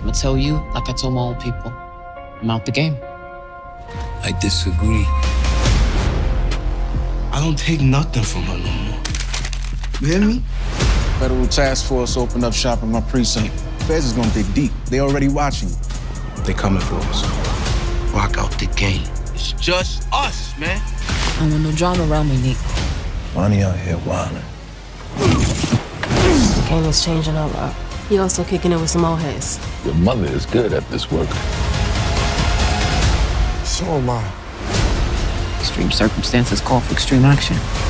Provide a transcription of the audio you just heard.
I'm gonna tell you, like I told my old people, I'm out the game. I disagree. I don't take nothing from her no more. You hear me? Federal task force opened up shop in my precinct. Feds is gonna dig deep. They already watching you. They coming for us. Rock out the game. It's just us, man. I don't want no drama around me, Nick. Lonnie out here wildin'. Angle's changing a lot. He also kicking it with some old heads. Your mother is good at this work. So am I. Extreme circumstances call for extreme action.